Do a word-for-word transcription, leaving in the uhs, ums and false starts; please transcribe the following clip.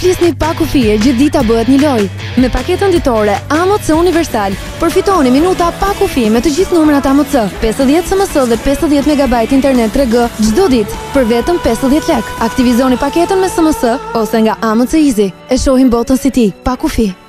flisni pa kufije gjithë dita bëhet një lojë. Me paketën ditore A M C Universal përfitoni minuta pa kufi me të gjithë numrat A M C, pesëdhjetë S M S dhe pesëdhjetë megabajtë internet tre G çdo ditë për vetëm pesëdhjetë lekë. Aktivizoni paketën me S M S ose nga A M C Easy. E shohim botën si ti, pa kufi.